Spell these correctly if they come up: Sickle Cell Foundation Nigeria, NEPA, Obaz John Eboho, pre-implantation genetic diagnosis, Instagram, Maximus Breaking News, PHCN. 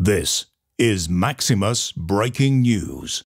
This is Maximus Breaking News.